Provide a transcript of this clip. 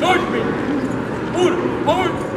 Deutschland! Gut! Gut!